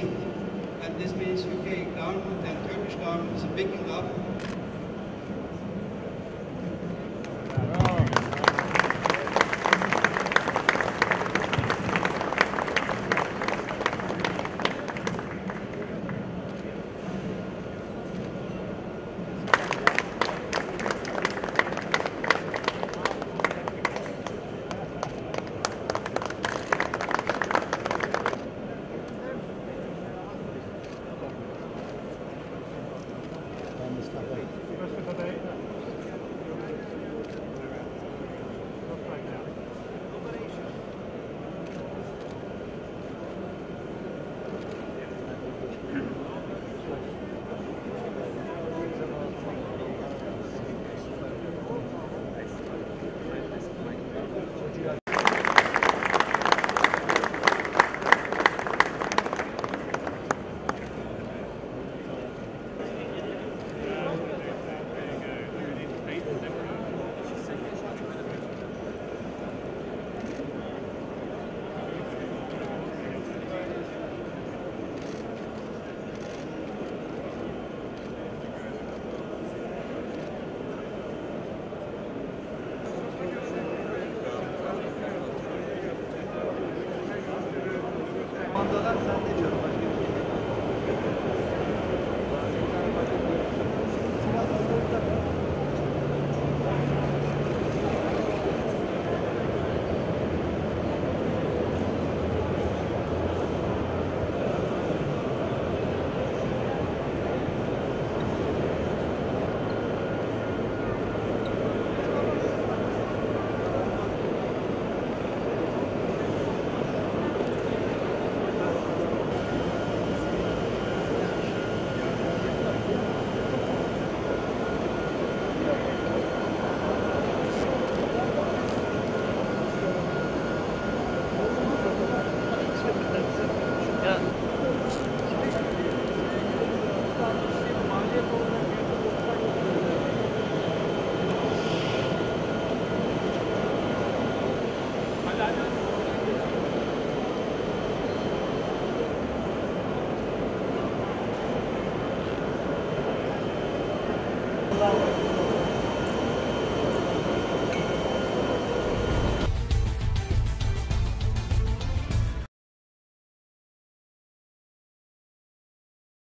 state. And this means UK government and Turkish government is picking up. Thank you.